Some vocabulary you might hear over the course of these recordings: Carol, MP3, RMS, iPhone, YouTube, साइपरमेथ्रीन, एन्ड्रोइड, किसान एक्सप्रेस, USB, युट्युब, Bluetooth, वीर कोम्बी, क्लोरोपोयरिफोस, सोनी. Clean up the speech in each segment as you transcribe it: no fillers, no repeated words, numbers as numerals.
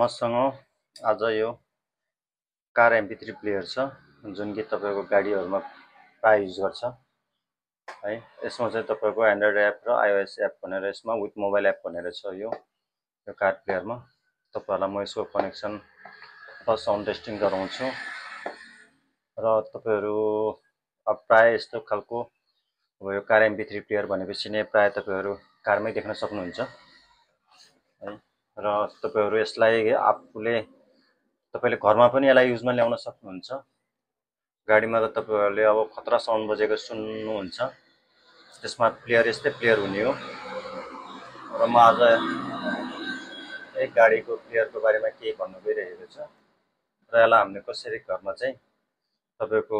मसँग आज यो कार MP3 प्लेयर छ जुन कि तपाईको गाडीहरुमा प्राय युज गर्छ है। यसमा चाहिँ तपाईको एन्ड्रोइड एप र iOS एप भनेर यसमा विथ मोबाइल एप भनेर छ यो कार प्लेयरमा। तपाईहरुलाई म यसको कनेक्सन र साउन्ड टेस्टिङ गराउँछु र तपाईहरु अब प्राय यस्तो खालको अब यो कार MP3 प्लेयर भनेपछि नै प्राय तपाईहरु कारमै देख्न सक्नुहुन्छ है। र तपाईहरु यसलाई आफुले तपाईले घरमा पनि यसलाई युजमा ल्याउन सक्नुहुन्छ। गाडीमा त तपाईहरुले अब खतरा साउन्ड बजेको सुन्नुहुन्छ, त्यसमा प्लेयर यस्तै प्लेयर हुने हो। र म आज एक गाडीको प्लेयरको बारेमा केही भन्न गइरहेको छु र यसलाई हामीले कसरी घरमा चाहिँ तपाईको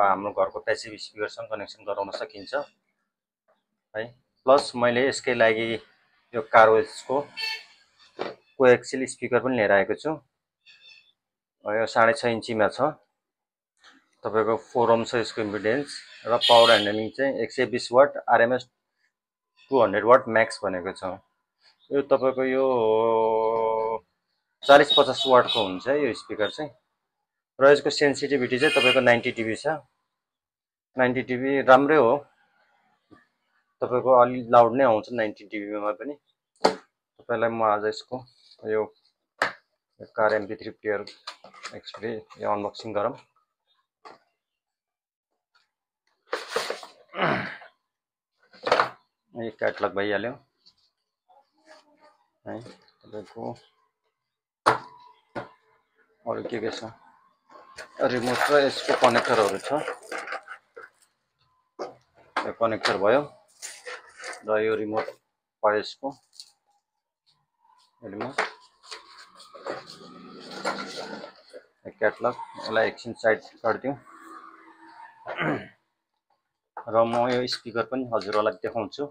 हाम्रो घरको प्यासिभ स्पिकरसँग कनेक्सन गराउन सकिन्छ है। प्लस मैले यसकै लागि यो कारवेल्सको कोएक्सियल स्पिकर पनि लिएर आएको छु। यो 6.5 इन्चमा छ, तपाईको 4 ओम छ यसको इम्पिडेन्स र पावर ह्यान्डलिङ चाहिँ 120 वाट RMS 200 वाट म्याक्स भनेको छ। यो तपाईको यो 40-50 वाटको हुन्छ यो स्पिकर चाहिँ। र यसको सेन्सिटिभिटी चाहिँ तपाईको 90 dB छ। 90 dB राम्रै हो, तपाईको अलि लाउड नै आउँछ 90 dBमा पनि। तपाईलाई म आज यसको यो कार MP3 प्लेयर एक्सप्रे यो अनबक्सिङ गरौँ। यो क्याटलग भइहाल्यो है। तपाईको अरु के छ, रिमोट र यसको कनेक्टरहरु छ। यो कनेक्टर भयो र यो रिमोट भयो यसको रिमोट। क्याटलग यसलाई एकछिन साइड गरिदिउँ र म यो स्पिकर पनि हजुरहरूलाई देखाउँछु।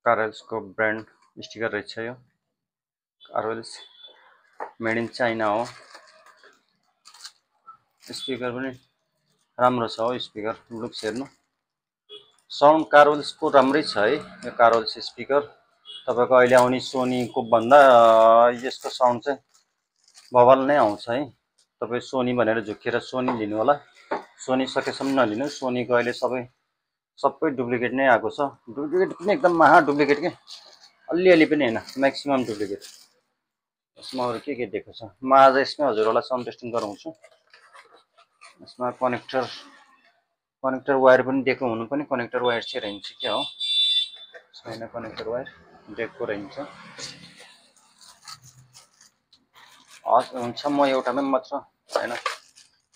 Carolको ब्रान्ड स्टिकर रहेछ यो। Carol's मेड इन चाइना हो। स्पिकर पनि राम्रो छ हो, स्पिकर लुक्स हेर्नु। साउन्ड Carolको राम्रै छ है यो Carol's स्पिकर। तपाईको अहिले आउने सोनीको भन्दा यसको साउन्ड चाहिँ बबल नै आउँछ है। तपाई सोनी भनेर झुकेर सोनी लिनु होला, सोनी सकेसम्म नलिनु। सोनीको अहिले सबै डुप्लिकेट नै आएको छ। डुप्लिकेट पनि एकदम महा डुप्लिकेट के, अलिअलि पनि हैन, म्याक्सिमम डुप्लिकेट। यसमा अरु के दिएको छ, म आज यसमा हजुरहरूलाई साउन्ड टेस्टिङ गराउँछु। यसमा कनेक्टर वायर पनि दिएको हुनु पनि कनेक्टर वायर चाहिँ रहन्छ के हो छैन, कनेक्टर वायर दिएको रहन्छ। आज हुन्छ म एउटामै मात्र हैन,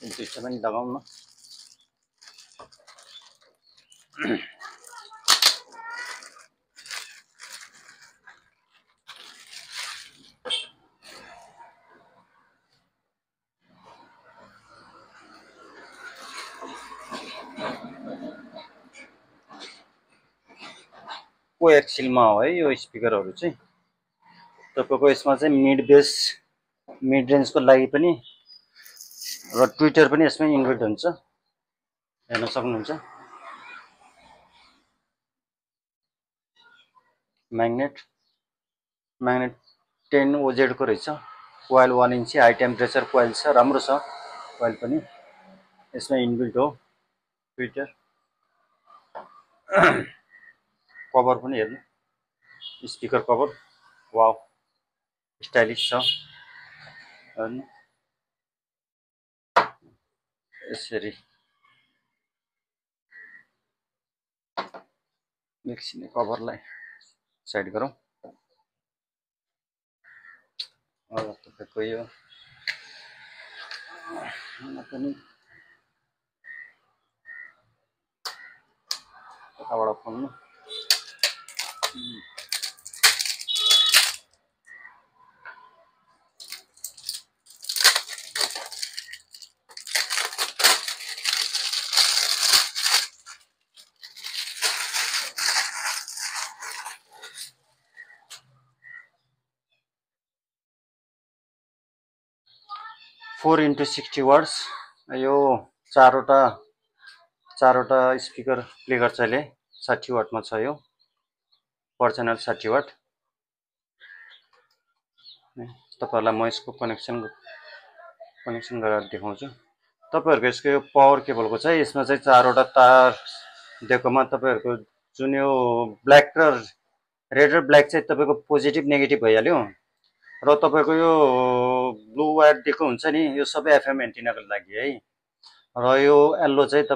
दुईटा पनि लगाउँ न। कोएक्सियलमा हो है यो स्पिकरहरु चाहिँ। तपाईको यसमा चाहिँ मिड रेन्जको लागि पनि र ट्विटर पनि यसमै इन्क्लुड हुन्छ, हेर्न सक्नुहुन्छ। म्याग्नेट 10 OZ को रहेछ। Coil 1 inch high temperature coil छ, राम्रो छ। कोइल पनि यसमै इन्बिल्ट हो। ट्विटर कभर पनि हेर्नु, स्पिकर कभर वाउ स्टाइलिश छ। यसरी मेक्सिने कभरलाई साइड गरौँ। तपाईको यो फोन फोर इंटू 60 वाट्स यो चारवटा स्पिकर प्ले गर्छ। 60 वाटमा छ यो पर च्यानल 60 वाट। तपाईहरुलाई म यसको कनेक्सन गरेर देखाउँछु। तपाईहरुको यसको यो पावर केबलको चाहिँ यसमा चाहिँ 4 वटा तार दिएकोमा तपाईहरुको जुन यो ब्ल्याक र रेड र ब्ल्याक चाहिँ तपाईको पोजिटिभ नेगेटिभ भइहाल्यो र तपाईको यो ब्लू वायर दिएको हुन्छ नि यो सबै एफएम एन्टिनाको लागि है। र यो येल्लो चाहिँ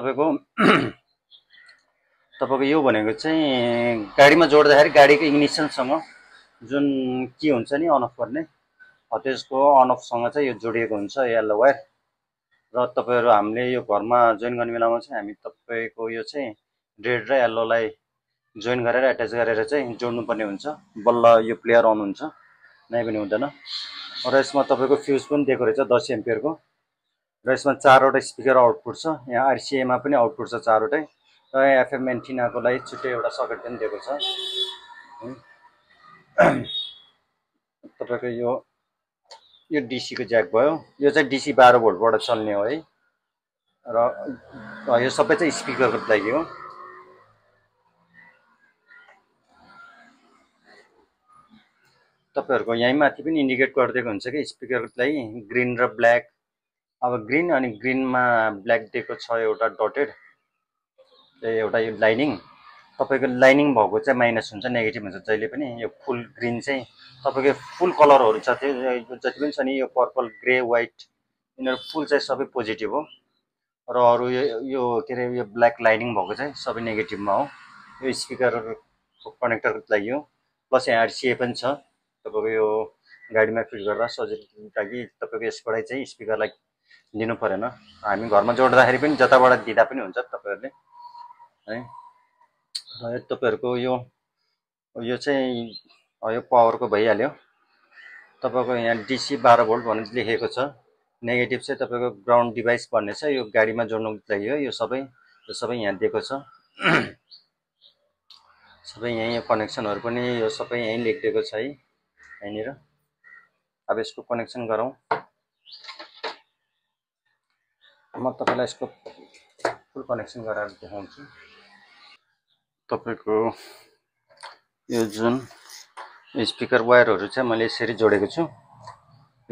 तपाईको यो भनेको चाहिँ गाडीमा जोड्दाखेरि गाडीको इग्निसनसँग जुन के हुन्छ नि अन अफ गर्ने हो त्यसको अन अफ सँग चाहिँ यो जोडिएको हुन्छ येल्लो वायर। र तपाईहरु हामीले यो घरमा जोइन गर्ने बेलामा चाहिँ हामी तपाईको यो चाहिँ रेड र येल्लोलाई जोइन गरेर अट्याच गरेर चाहिँ जोड्नु पर्ने हुन्छ, बल्ल यो प्लेयर अन हुन्छ, नै पनि हुँदैन। र यसमा तपाईको फ्युज पनि दिएको रहेछ 10 एम्पियर को। र यसमा 4 वटा स्पिकर आउटपुट छ, यहाँ आरसीए मा पनि आउटपुट छ 4 वटै। र एफएम एन्टिना को लागि छुट्टै एउटा सकेट पनि दिएको छ। तपाईको यो डीसी को ज्याक भयो, यो चाहिँ डीसी 12 भोल्टबाट चल्ने हो है। र यो सबै चाहिँ स्पिकरको लागि हो। तपाईहरुको यही माथि पनि इन्डिकेट गरिदिएको हुन्छ कि स्पिकरको लागि ग्रीन र ब्ल्याक। अब ग्रीन अनि ग्रीनमा ब्ल्याक दिएको छ एउटा डटेड एउटा यो लाइनिङ। तपाईको लाइनिङ भएको चाहिँ माइनस हुन्छ, नेगेटिभ हुन्छ जहिले पनि। यो फुल ग्रीन चाहिँ तपाईको फुल कलरहरु छ त्यो जति पनि छ नि, यो पर्पल ग्रे व्हाइट यिनीहरु फुल चाहिँ सबै पोजिटिभ हो। र अरु यो के रे यो ब्ल्याक लाइनिङ भएको चाहिँ सबै नेगेटिभमा हो। यो स्पिकरको कनेक्टरको लागि हो, प्लस यहाँ आरसीए पनि छ। तपाईको यो गाडीमा फिट गर्दा सजिलो लागि तपाईको यसबाट चाहिँ स्पिकरलाई लिनु परेन, हामी घरमा जोड्दाखेरि पनि जताबाट दिदा पनि हुन्छ तपाईहरुले है। र तपाईहरुको यो चाहिँ यो पावरको भइहाल्यो। तपाईको यहाँ डीसी 12 भोल्ट भनेर लेखेको छ, नेगेटिभ चाहिँ तपाईको ग्राउन्ड डिभाइस भन्ने छ, यो गाडीमा जोड्नुको लागि हो। यो सबै यहाँ दिएको छ, सबै यही यो कनेक्सनहरु पनि यो सबै यही लेखिएको छ है यहाँनिर। अब यसको कनेक्सन गरौँ। म तपाईलाई यसको फुल कनेक्सन गराएर देखाउँछु। तपाईको यो जुन स्पिकर वायरहरु चाहिँ मैले यसरी जोडेको छु,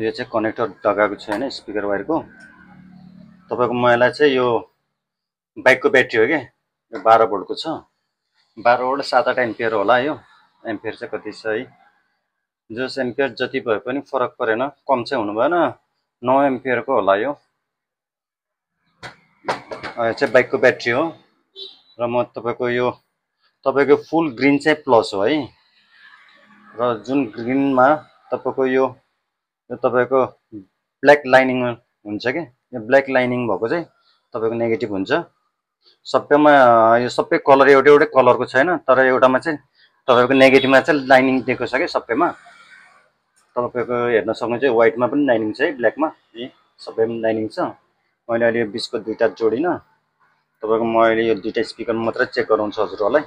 यो चाहिँ कनेक्टर लगाएको छु हैन स्पिकर वायरको। तपाईको मलाई चाहिँ यो बाइकको ब्याट्री हो के, यो 12 भोल्टको छ, 12 भोल्ट 7-8 एम्पियर होला। यो एम्पियर चाहिँ कति छ है, जस एम्पियर जति भए पनि फरक परेन, कम चाहिँ हुनु भएन, 9 एम्पियर को होला। यो चाहिँ बाइकको ब्याट्री हो। र म तपाईको यो तपाईको फुल ग्रीन चाहिँ प्लस हो है। र जुन ग्रीनमा तपाईको यो तपाईको ब्ल्याक लाइनिङ हुन्छ के, यो ब्ल्याक लाइनिङ भएको चाहिँ तपाईको नेगेटिभ हुन्छ। सबैमा यो सबै कलर एउटै एउटै कलरको छैन, तर एउटामा चाहिँ तपाईको नेगेटिभमा चाहिँ लाइनिङ दिएको छ के सबैमा। तपाईको हेर्न सक्नुहुन्छ व्हाइटमा पनि लाइनिङ छ, ब्ल्याकमा सबैमा लाइनिङ छ। मैले अहिले यो 20 को दुईटा जोडिन, तपाईको म अहिले यो दुईटा स्पिकर मात्र चेक गराउँछु हजुरहरुलाई।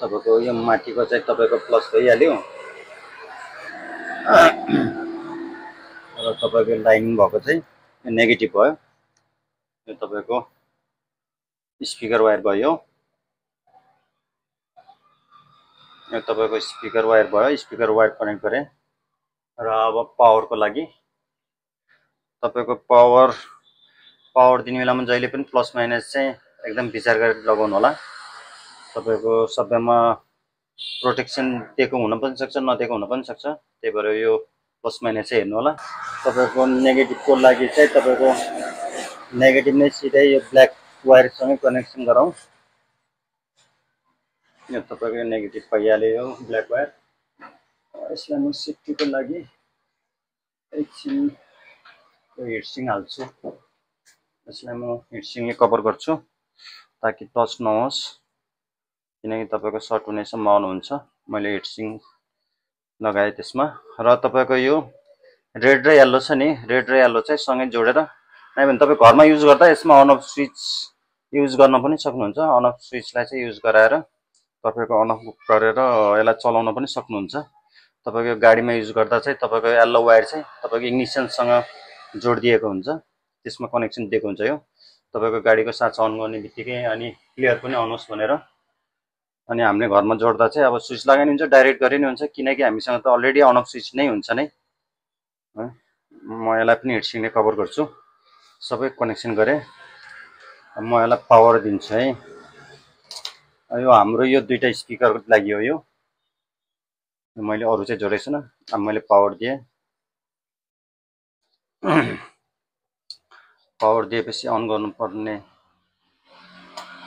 तपाईको यो माथिको चाहिँ तपाईको प्लस भइहाल्यो र तपाईको लाइनिङ भएको चाहिँ नेगेटिभ भयो, यो तपाईको स्पिकर वायर भयो। यो तपाईको स्पिकर वायर भयो, स्पिकर वायर कनेक्ट गरे। र अब पावरको लागि तपाईको पावर दिने बेलामा जहिले पनि प्लस माइनस चाहिँ एकदम विचार गरेर लगाउनु होला। तपाईको सबैमा प्रोटेक्सन दिएको हुन पनि सक्छ, नदिएको हुन पनि सक्छ, त्यही भएर यो प्लस माइनस चाहिँ हेर्नु होला। तपाईको नेगेटिभको लागि चाहिँ तपाईको नेगेटिभ नै सिधै यो ब्ल्याक वायरसँग कनेक्सन गरौँ। यो तपाईको नेगेटिभ पाइहाल्यो यो ब्ल्याक वायर। यसलाई म सेफ्टीको लागि एकछिन हिटसिङ हाल्छु, यसलाई म हिटसिङले कभर गर्छु ताकि टच नहोस्, किनकि तपाईको सर्ट हुने सम्भावना हुन्छ। मैले हिटसिङ लगाएँ त्यसमा। र तपाईको यो रेड र येल्लो छ नि, रेड र येल्लो चाहिँ सँगै जोडेर नै भने तपाईँ घरमा युज गर्दा यसमा अन अफ स्विच युज गर्न पनि सक्नुहुन्छ। अन अफ स्विचलाई चाहिँ युज गराएर तपाईको अन अफ गरेर यसलाई चलाउन पनि सक्नुहुन्छ। तपाईको गाडीमा युज गर्दा चाहिँ तपाईको येल्लो वायर चाहिँ तपाईको इग्निसनसँग जोड दिएको हुन्छ, त्यसमा कनेक्सन दिएको हुन्छ। यो तपाईको गाडीको सार्च अन गर्ने बित्तिकै अनि क्लियर पनि आउनुस् भनेर अनि हामीले घरमा जोड्दा चाहिँ अब स्विच लगाइने हुन्छ डाइरेक्ट गरिने हुन्छ किनकि हामीसँग त अलरेडी अन अफ स्विच नै हुन्छ नै म यसलाई पनि हेडसिङले कभर गर्छु सबै कनेक्सन गरे म यसलाई पावर दिन्छु है यो हाम्रो यो दुईटा स्पिकरको लागि हो यो मैले अरु चाहिँ जोडेको छैन अब मैले पावर दिए पावर दिएपछि अन गर्नुपर्ने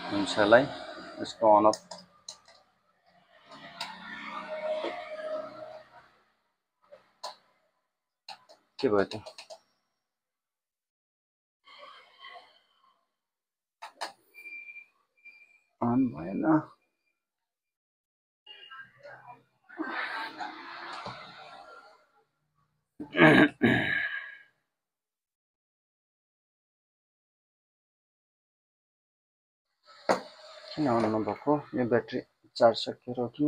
हुन्छ यसलाई यसको अन अफ के भयो त अन भएन किन अन नभएको यो ब्याट्री चार्ज सकेर किन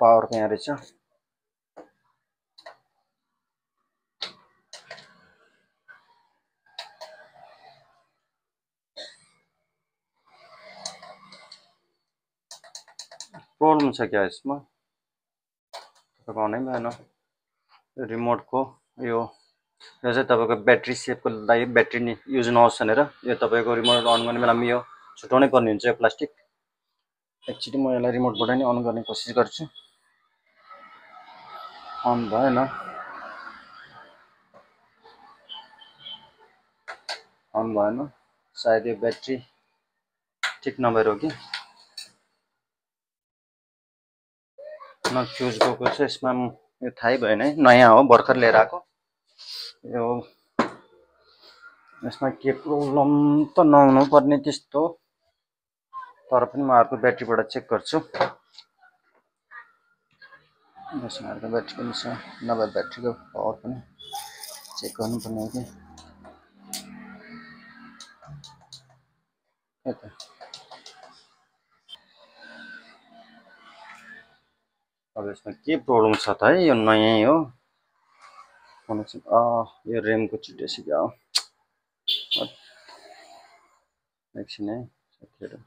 पावर क्या रहेछ प्रॉब्लम छ क्या इसमें तब आने भएन रिमोट को यो तपाईको बैट्री सेफ को लागि बैट्री यूज नहोस् भनेर यो तपाईको रिमोट अन गर्ने बेलामा यो छुटाउनै पर्ने हुन्छ यो प्लास्टिक एक्चुअली मैं इस रिमोट बट नहीं अन करने कोशिश गर्छु अन भएन सायद ये बैट्री ठीक नभएर हो कि न फ्यूज गएको छ इसमें यो थाहै भएन है नयाँ हो भर्खर लिएर आएको यो यसमा के प्रब्लम त नहुनु पर्ने त्यस्तो तर पनि म अर्को ब्याट्रीबाट चेक गर्छु यसमा अर्को ब्याट्री पनि छ नभए ब्याट्रीको पावर पनि चेक गर्नुपर्ने हो कि अब यसमा के प्रब्लम छ त है यो नयाँ हो कनेक्सन यो रेमको छिटेसी क्या हो एकछिन है साथीहरु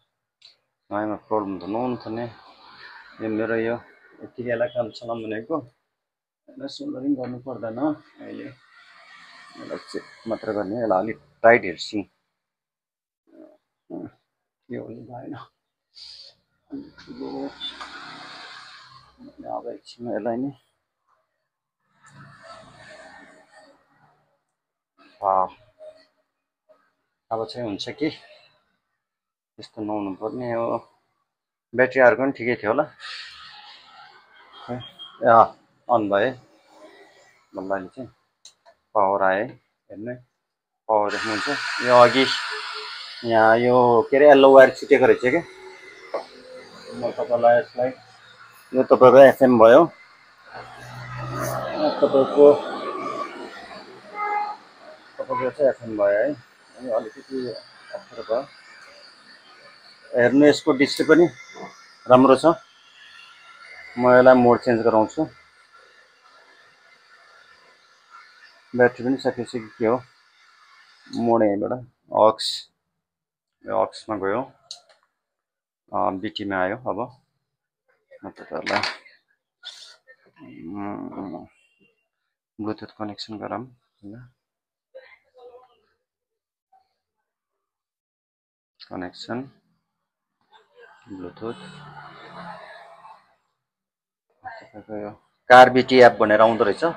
नयाँमा प्रब्लम त नहुनु पर्ने यो मेरो यो यति बेला काम चलाम भनेको यसलाई सोल्डरिङ गर्नु पर्दैन अहिले यसलाई चेक मात्र गर्ने यसलाई अलिक टाइट हेर्सिङ यो अलि भएन अब एकछिन यसलाई नि अब चाहिँ हुन्छ कि यस्तो नहुनु पर्ने हो ब्याट्री अर्को पनि ठिकै थियो होला अन भए बल्ल चाहिँ पावर आए हेर्नु पावर देख्नुहुन्छ यो अघि यहाँ यो के अरे येल्लो वायर छिटेको रहेछ क्या म तपाईँलाई यसलाई यो तपाईँको एफएम भयो तपाईँको चाहिँ एफएम भयो है अनि अलिकति अप्ठ्यारो भयो हेर्नु यसको डिस्प्ले पनि राम्रो छ म यसलाई मोड चेन्ज गराउँछु ब्याट्री पनि सकेपछि के हो मोड यहाँबाट अक्स यो अक्समा गयो बिटीमा आयो अब म तपाईँहरूलाई ब्लुटुथ कनेक्सन गरौँ हैन connection Bluetooth car BT app भनेर आउँदो रहेछ है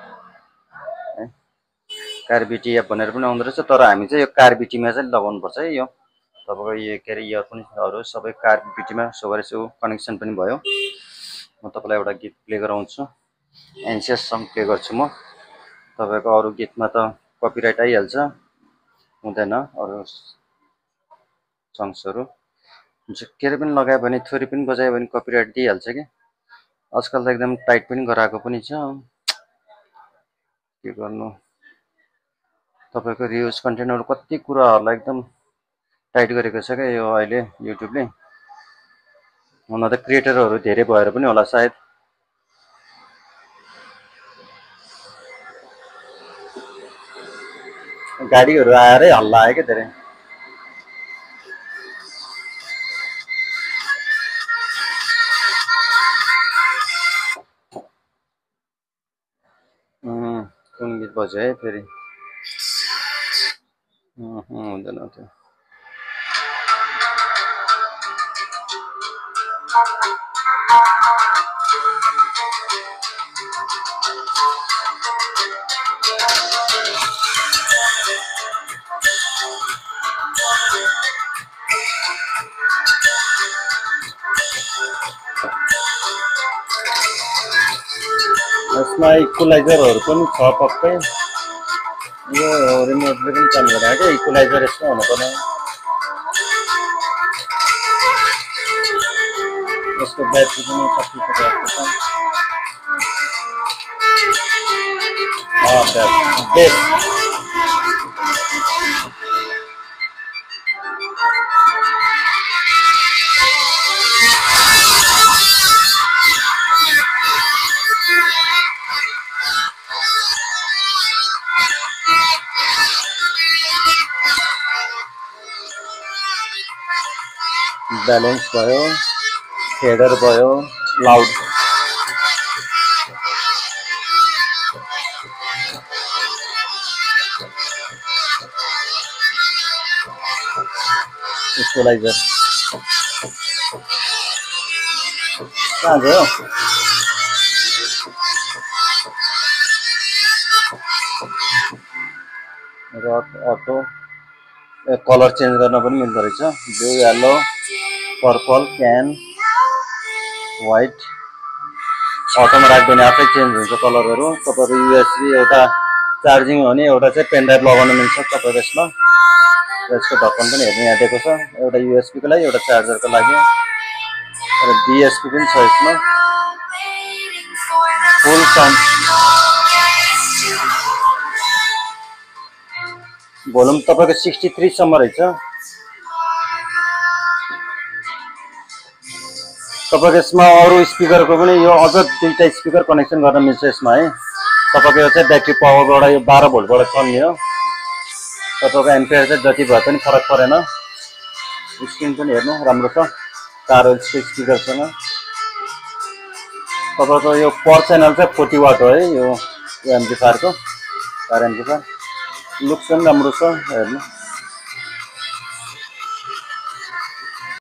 कार बिटी एप भनेर पनि आउँदो रहेछ तर हामी चाहिँ यो कार बिटीमा चाहिँ लगाउनु पर्छ है यो तपाईको यो के अरे इयरफोनहरु सबै कार बिटीमा सो गरेछु कनेक्सन पनि भयो म तपाईलाई एउटा गीत प्ले गराउँछु एन्सियस सङ प्ले गर्छु म तपाईको अरु गीतमा त कपिराइट आइहाल्छ हुँदैन अरु सङ्सहरु केरे पनि लगायो भने थोरै पनि बजायो भने कपिराइट दिइहाल्छ के आजकल त एकदम टाइट पनि गराएको पनि छ के गर्नु तपाईको रियुज कन्टेन्टहरु कति कुराहरुलाई एकदम टाइट गरेको छ के यो अहिले युट्युबले हुन त क्रिएटरहरु धेरै भएर पनि होला सायद गाडीहरू आएर हल्ला आयो के धेरै। कुन गीत बज्यो है फेरि हुँदैन त्यो। यसमा इक्वलाइजरहरु पनि छ पक्कै, यो रिमोटले पनि काम गरायो के इक्वलाइजर यसमा हुनुपर्ने। यसको ब्याट्री पनि कति पर्छ बेस। बैलेंस भयो, हेडर भयो, लाउड इक्वलाइजर कहाँ गयो। रक ऑटो कलर चेंज गर्न पनि मिल्दो रहेछ, blue yellow purple cyan white auto में राख्दिने आप चेंज हो कलर। तब यूएसबी एउटा चार्जिंग होने एटा पेन ड्राइव लगन मिले तब इसमें इसको ढक्कन भी हेर्ने यहाँ देखा एटा यूएसबी को लागि चार्जर को लागि बीएसपी भी इसमें फुल साउंड भोल्युम तब 63 सम्म रहेछ। तब इसमें अरु स्पीकर को अझ दुईटा स्पीकर कनेक्शन गर्न मिल्छ यसमा है। तब बैट्री पावर यो 12 भोल्टबाट चल्ने हो, तब एम्पियर जति भए पनि फरक परेन। स्क्रीन पनि हेर्नु राम्रो छ Carol स्पीकरसँग। तब यो पर च्यानल चाहिँ 40 वाट हो है यो एम्प्लिफायर को, कार एम्प्लिफायर लुक्स पनि राम्रो छ हेर्नु।